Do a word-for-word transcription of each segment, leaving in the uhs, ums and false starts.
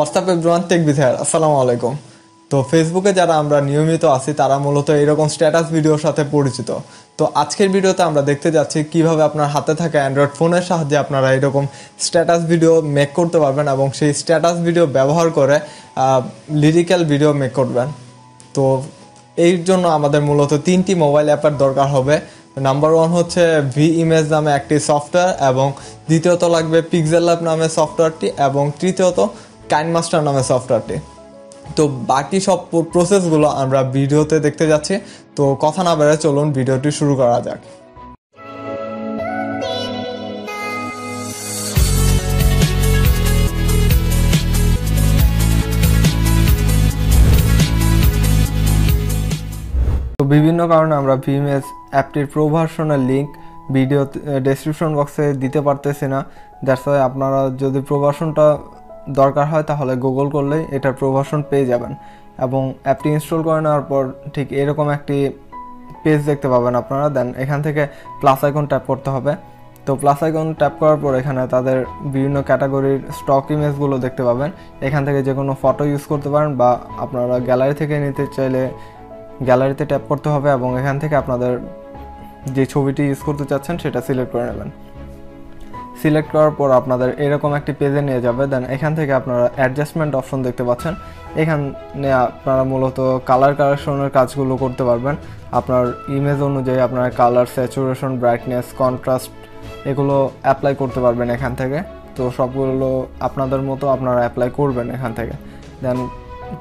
WhatsApp everyone take बिथायर अस्सलामु आलैकुम। तो फेसबुके যারা আমরা নিয়মিত আছি তারা মূলত এরকম স্ট্যাটাস ভিডিওর সাথে পরিচিত। তো আজকের ভিডিওতে আমরা দেখতে যাচ্ছি কিভাবে আপনার হাতে থাকা অ্যান্ড্রয়েড ফোনের সাহায্যে আপনারা এরকম স্ট্যাটাস ভিডিও মেক করতে পারবেন এবং সেই স্ট্যাটাস ভিডিও ব্যবহার করে লিরিক্যাল ভিডিও মেক করবেন। তো এই জন্য আমাদের মূলত তিনটি মোবাইল অ্যাপের দরকার হবে। নাম্বার ওয়ান হচ্ছে ভি ইমেজ নামে একটি সফটওয়্যার এবং দ্বিতীয়ত লাগবে পিক্সেল ল্যাব নামে সফটওয়্যারটি এবং তৃতীয়ত কাইনমাস্টার নামে সফটওয়্যারটি। তো বাকি সব প্রসেসগুলো আমরা ভিডিওতে দেখতে যাচ্ছি। তো কথা না বেড়ে চলুন ভিডিওটি শুরু করা যাক। তো বিভিন্ন কারণে আমরা ভিএমএস অ্যাপটির প্রো ভার্সনের লিঙ্ক ভিডিও ডেসক্রিপশন বক্সে দিতে পারতেছি না, যার ফলে আপনারা যদি প্রো ভার্সনটা দরকার হয় তাহলে গুগল করলেই এটার প্রো ভার্সন পেয়ে যাবেন এবং অ্যাপটি ইনস্টল করে নেওয়ার পর ঠিক এরকম একটি পেজ দেখতে পাবেন আপনারা। দেন এখান থেকে প্লাস আইকন ট্যাপ করতে হবে। তো প্লাস আইকন ট্যাপ করার পর এখানে তাদের বিভিন্ন ক্যাটাগরির স্টক ইমেজগুলো দেখতে পাবেন। এখান থেকে যে কোনো ফটো ইউজ করতে পারেন বা আপনারা গ্যালারি থেকে নিতে চাইলে গ্যালারিতে ট্যাপ করতে হবে এবং এখান থেকে আপনাদের যে ছবিটি ইউজ করতে চাচ্ছেন সেটা সিলেক্ট করে নেবেন। সিলেক্ট করার পর আপনাদের এরকম একটি পেজে নিয়ে যাবে। দেন এখান থেকে আপনারা অ্যাডজাস্টমেন্ট অপশন দেখতে পাচ্ছেন। এখানে আপনারা মূলত কালার কারেকশনের কাজগুলো করতে পারবেন। আপনার ইমেজ অনুযায়ী আপনারা কালার, স্যাচুরেশন, ব্রাইটনেস, কন্ট্রাস্ট এগুলো অ্যাপ্লাই করতে পারবেন এখান থেকে। তো সবগুলো আপনাদের মতো আপনারা অ্যাপ্লাই করবেন এখান থেকে। দেন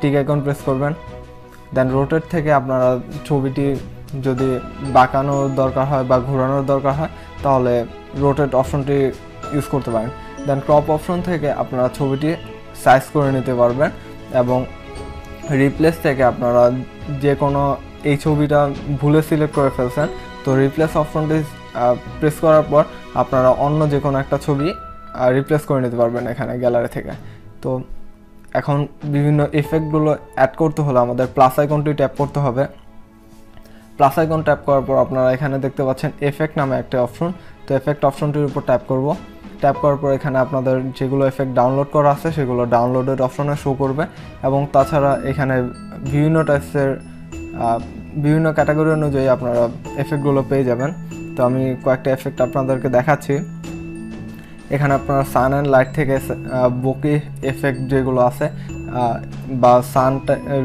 টিক আইকন প্রেস করবেন। দেন রোটেট থেকে আপনারা ছবিটি যদি বাঁকানোর দরকার হয় বা ঘোরানোর দরকার হয় তাহলে রোটেট অপশনটি ইউজ করতে পারেন। দেন ক্রপ অপশন থেকে আপনারা ছবিটি সাইজ করে নিতে পারবেন এবং রিপ্লেস থেকে আপনারা যে কোনো এই ছবিটা ভুলে সিলেক্ট করে ফেলছেন, তো রিপ্লেস অপশনটি প্রেস করার পর আপনারা অন্য যে কোনো একটা ছবি রিপ্লেস করে নিতে পারবেন এখানে গ্যালারি থেকে। তো এখন বিভিন্ন এফেক্টগুলো অ্যাড করতে হলে আমাদের প্লাস আইকনটি ট্যাপ করতে হবে। প্লাস আইকন ট্যাপ করার পর আপনারা এখানে দেখতে পাচ্ছেন এফেক্ট নামে একটা অপশন। তো এফেক্ট অপশনটির উপর ট্যাপ করব। ট্যাপ করার পর এখানে আপনাদের যেগুলো এফেক্ট ডাউনলোড করা আছে সেগুলো ডাউনলোডের অপশনে শো করবে এবং তাছাড়া এখানে বিভিন্ন টাইপসের বিভিন্ন ক্যাটাগরি অনুযায়ী আপনারা এফেক্টগুলো পেয়ে যাবেন। তো আমি কয়েকটা এফেক্ট আপনাদেরকে দেখাচ্ছি। এখানে আপনারা সান অ্যান্ড লাইট থেকে বকি এফেক্ট যেগুলো আছে বা সান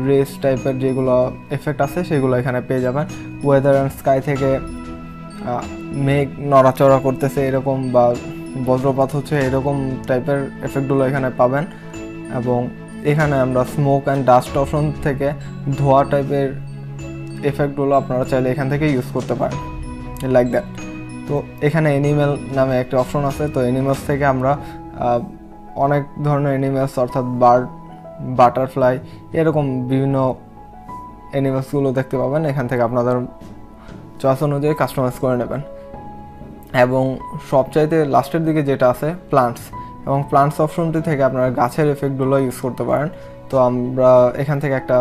রেস টাইপের যেগুলো এফেক্ট আছে সেগুলো এখানে পেয়ে যাবেন। ওয়েদার অ্যান্ড স্কাই থেকে মেঘ নড়াচড়া করতেছে এরকম বা বজ্রপাত হচ্ছে এরকম টাইপের এফেক্টগুলো এখানে পাবেন এবং এখানে আমরা স্মোক অ্যান্ড ডাস্ট অপশন থেকে ধোঁয়া টাইপের এফেক্টগুলো আপনারা চাইলে এখান থেকে ইউজ করতে পারেন লাইক দ্যাট। তো এখানে অ্যানিমেল নামে একটা অপশন আছে। তো অ্যানিমেলস থেকে আমরা অনেক ধরনের অ্যানিমেলস অর্থাৎ বার্ড, বাটারফ্লাই এরকম বিভিন্ন অ্যানিমেলসগুলো দেখতে পাবেন। এখান থেকে আপনাদের চয়েস অনুযায়ী কাস্টমাইজ করে নেবেন এবং সবচাইতে লাস্টের দিকে যেটা আছে প্লান্টস, এবং প্লান্টস অপশনটি থেকে আপনারা গাছের এফেক্টগুলো ইউজ করতে পারেন। তো আমরা এখান থেকে একটা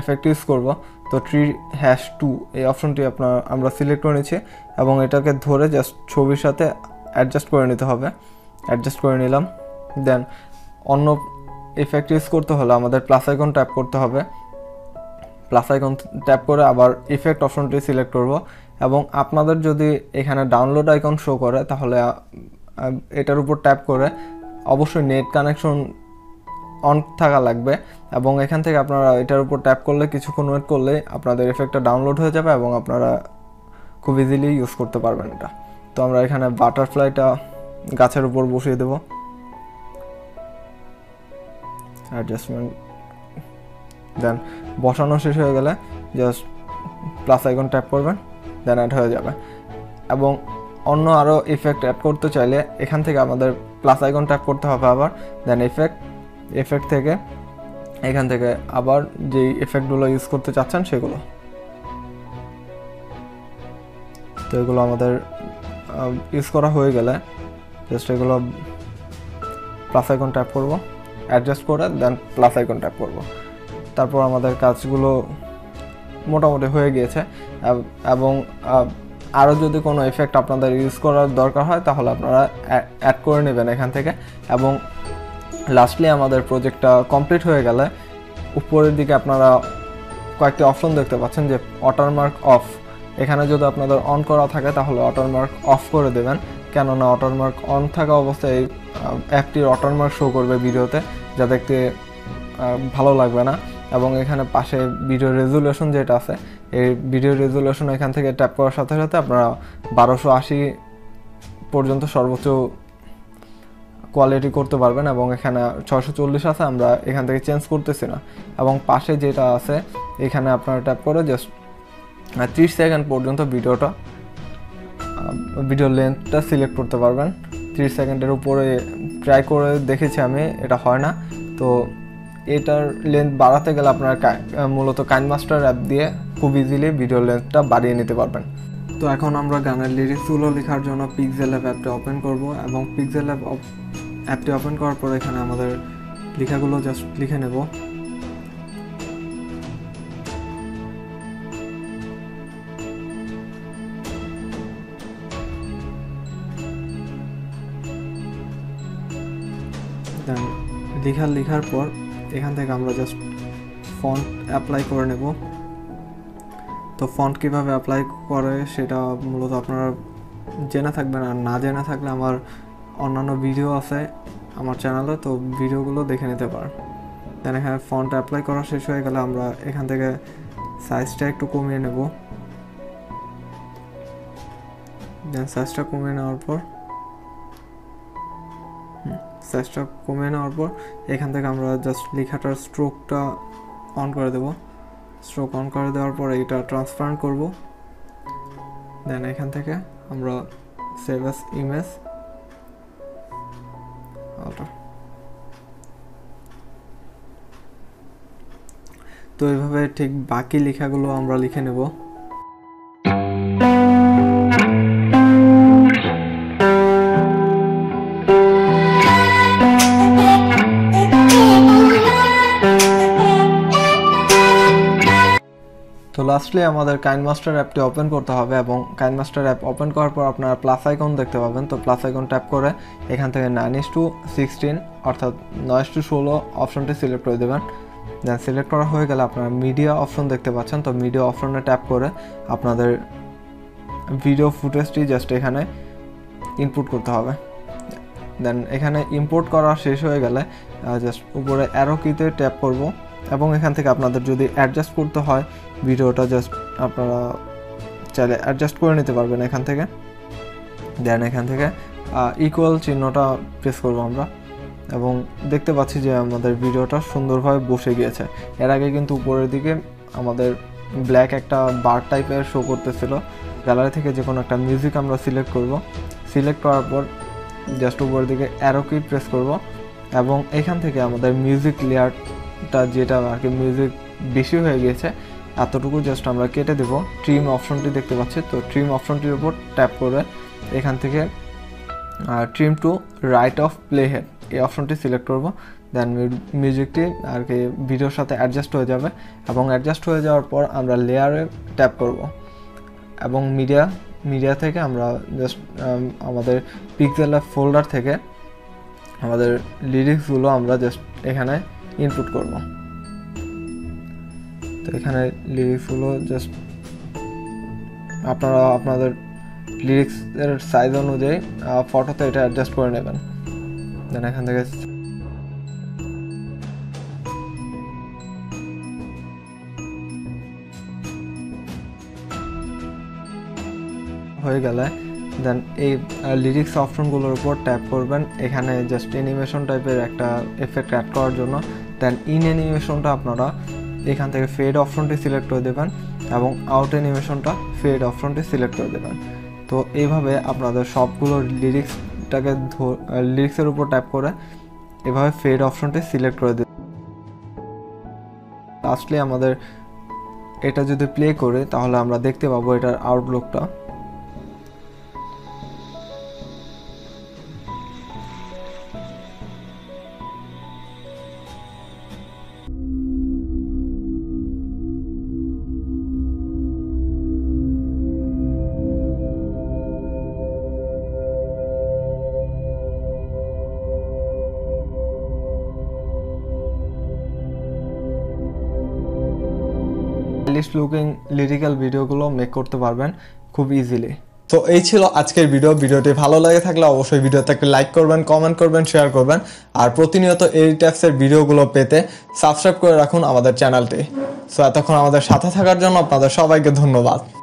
এফেক্ট ইউজ করবো। তো ট্রি হ্যাশ টু এই অপশনটি আপনার আমরা সিলেক্ট করে নিচ্ছি এবং এটাকে ধরে জাস্ট ছবির সাথে অ্যাডজাস্ট করে নিতে হবে। অ্যাডজাস্ট করে নিলাম। দেন অন্য এফেক্ট ইউজ করতে হলে আমাদের প্লাস আইকন ট্যাপ করতে হবে। প্লাস আইকন ট্যাপ করে আবার ইফেক্ট অপশনটি সিলেক্ট করব এবং আপনাদের যদি এখানে ডাউনলোড আইকন শো করে তাহলে এটার উপর ট্যাপ করে অবশ্যই নেট কানেকশন অন থাকা লাগবে এবং এখান থেকে আপনারা এটার উপর ট্যাপ করলে কিছুক্ষণ ওয়েট করলে আপনাদের এফেক্টটা ডাউনলোড হয়ে যাবে এবং আপনারা খুব ইজিলি ইউজ করতে পারবেন এটা। তো আমরা এখানে বাটারফ্লাইটা গাছের উপর বসিয়ে দেব। অ্যাডজাস্টমেন্ট দেন বসানো শেষ হয়ে গেলে জাস্ট প্লাস আইকন ট্যাপ করবেন। দেন অ্যাড হয়ে যাবে এবং অন্য আরও ইফেক্ট অ্যাড করতে চাইলে এখান থেকে আমাদের প্লাস আইকন ট্যাপ করতে হবে আবার। দেন ইফেক্ট এফেক্ট থেকে এখান থেকে আবার যে এফেক্টগুলো ইউজ করতে চাচ্ছেন সেগুলো, তো এগুলো আমাদের ইউজ করা হয়ে গেলে জাস্ট এগুলো প্লাস আইকন ট্যাপ করবো, অ্যাডজাস্ট করে দেন প্লাস আইকন ট্যাপ করবো। তারপর আমাদের কাজগুলো মোটামুটি হয়ে গিয়েছে এবং আরও যদি কোনো এফেক্ট আপনাদের ইউজ করার দরকার হয় তাহলে আপনারা অ্যাড করে নেবেন এখান থেকে এবং लास्टली हमारे प्रोजेक्ट कमप्लीट हो गेले ऊपर दिखे अपनारा कयेकटी अपशन देखते पाच्छेन जे वाटरमार्क अफ एखाने जो अपनादेर अन करा थाके ताहले वाटरमार्क अफ करे देबेन केनना वाटरमार्क अन थाका अवस्थाय एपटिर वाटरमार्क शो करबे भिडियोते जा देखते भालो लागबे ना এবং এখানে পাশে ভিডিও রেজুলেশন যেটা আছে এই ভিডিও রেজুলেশন এখান থেকে ট্যাপ করার সাথে সাথে আপনারা বারোশো আশি পর্যন্ত সর্বোচ্চ কোয়ালিটি করতে পারবেন এবং এখানে ছয়শো চল্লিশ আছে আমরা এখান থেকে চেঞ্জ করতেছি না এবং পাশে যেটা আছে এখানে আপনারা ট্যাপ করে জাস্ট ত্রিশ সেকেন্ড পর্যন্ত ভিডিওটা ভিডিও লেন্থটা সিলেক্ট করতে পারবেন ত্রিশ সেকেন্ডের উপরে ট্রাই করে দেখেছি আমি এটা হয় না তো এটার লেন্থ বাড়াতে গেলে আপনারা মূলত কাইনমাস্টার অ্যাপ দিয়ে খুব ইজিলি ভিডিও লেন্থটা বাড়িয়ে নিতে পারবেন। তো এখন আমরা গানের লিরিক্সগুলো লেখার জন্য পিক্সেল অ্যাপ অ্যাপটা ওপেন করব এবং পিক্সেল অ্যাপ অ্যাপটি ওপেন করার পর এখানে আমাদের লেখাগুলো জাস্ট লিখে নেব। লেখা লেখার পর এখান থেকে আমরা জাস্ট ফন্ট অ্যাপ্লাই করে নেব। তো ফন্ট কীভাবে অ্যাপ্লাই করে সেটা মূলত আপনারা জেনে থাকবেন আর না জেনে থাকলে আমার অন্যান্য ভিডিও আছে আমার চ্যানেলে তো ভিডিওগুলো দেখে নিতে পারেন। দেন এখানে ফন্ট অ্যাপ্লাই করা শেষ হয়ে গেলে আমরা এখান থেকে সাইজটা একটু কমিয়ে নেব। দেন সাইজটা কমিয়ে নেওয়ার পর সাইজটা কমিয়ে নেওয়ার পর এখান থেকে আমরা জাস্ট লেখাটার স্ট্রোকটা অন করে দেব। স্ট্রোক অন করে দেওয়ার পর এটা ট্রান্সপারেন্ট করব। দেন এখান থেকে আমরা সেভ অ্যাজ ইমেজ তো এইভাবে ঠিক বাকি লেখাগুলো আমরা লিখে নেব। তো লাস্টলি আমাদের কাইনমাস্টার অ্যাপটি ওপেন করতে হবে এবং কাইনমাস্টার অ্যাপ ওপেন করার পর আপনারা প্লাস আইকন দেখতে পাবেন। তো প্লাস আইকন ট্যাপ করে এখান থেকে নাইন ইস টু সিক্সটিন অর্থাৎ নয় ইস টু ষোলো অপশনটি সিলেক্ট করে দেবেন। দেন সিলেক্ট করা হয়ে গেলে আপনারা মিডিয়া অপশন দেখতে পাচ্ছেন। তো মিডিয়া অপশনে ট্যাপ করে আপনাদের ভিডিও ফুটেজটি জাস্ট এখানে ইনপুট করতে হবে। দেন এখানে ইম্পোর্ট করা শেষ হয়ে গেলে জাস্ট উপরে অ্যারো কিতে ট্যাপ করব এবং এখান থেকে আপনাদের যদি অ্যাডজাস্ট করতে হয় ভিডিওটা জাস্ট আপনারা চাইলে অ্যাডজাস্ট করে নিতে পারবেন এখান থেকে। দেন এখান থেকে ইকুয়াল চিহ্নটা প্রেস করবো আমরা এবং দেখতে পাচ্ছি যে আমাদের ভিডিওটা সুন্দরভাবে বসে গিয়েছে। এর আগে কিন্তু উপরের দিকে আমাদের ব্ল্যাক একটা বার টাইপের শো করতেছিল। গ্যালারি থেকে যে কোনো একটা মিউজিক আমরা সিলেক্ট করব। সিলেক্ট করার পর জাস্ট উপরের দিকে অ্যারো কি প্রেস করব এবং এখান থেকে আমাদের মিউজিক লেয়ার টা যেটা আর কি মিউজিক বেশি হয়ে গিয়েছে এতটুকু জাস্ট আমরা কেটে দেব। ট্রিম অপশনটি দেখতে পাচ্ছি তো ট্রিম অপশনটির উপর ট্যাপ করে এখান থেকে trim to right of play head এই অপশনটি সিলেক্ট করব। দেন মিউজিকটি আর কি ভিডিওর সাথে অ্যাডজাস্ট হয়ে যাবে এবং অ্যাডজাস্ট হয়ে যাওয়ার পর আমরা লেয়ারে ট্যাপ করব এবং মিডিয়া মিডিয়া থেকে আমরা জাস্ট আমাদের পিক্সেল ফোল্ডার থেকে আমাদের লিরিক্সগুলো আমরা জাস্ট এখানে ইনপুট করব। তো এখানে লিরিক্সগুলো জাস্ট আপনারা আপনাদের লিরিক্সের সাইজ অনুযায়ী ফটোতে এটা অ্যাডজাস্ট করে নেবেন। দেন এখান থেকে হয়ে গেলে দেন এই লিরিক্স অপশনগুলোর উপর ট্যাপ করবেন এখানে জাস্ট অ্যানিমেশন টাইপের একটা এফেক্ট অ্যাড করার জন্য। দেন ইন অ্যানিমেশনটা আপনারা এখান থেকে ফেড অপশনটি সিলেক্ট করে দেবেন এবং আউট অ্যানিমেশনটা ফেড অপশনটি সিলেক্ট করে দেবেন। তো এইভাবে আপনাদের সবগুলো লিরিক্সটাকে লিরিক্সের উপর ট্যাপ করে এভাবে ফেড অপশনটি সিলেক্ট করে দেবেন। লাস্টলি আমাদের এটা যদি প্লে করে তাহলে আমরা দেখতে পাবো এটার আউটলুকটা। স্টাইলিশ লুকিং লিরিক্যাল ভিডিওগুলো মেক করতে পারবেন খুব ইজিলি। তো এই ছিল আজকের ভিডিও। ভিডিওটি ভালো লাগে থাকলে অবশ্যই ভিডিওতে একটা লাইক করবেন, কমেন্ট করবেন, শেয়ার করবেন, আর প্রতিনিয়ত এই টাইপসের ভিডিওগুলো পেতে সাবস্ক্রাইব করে রাখুন আমাদের চ্যানেলটি। সো এতক্ষণ আমাদের সাথে থাকার জন্য আপনাদের সবাইকে ধন্যবাদ।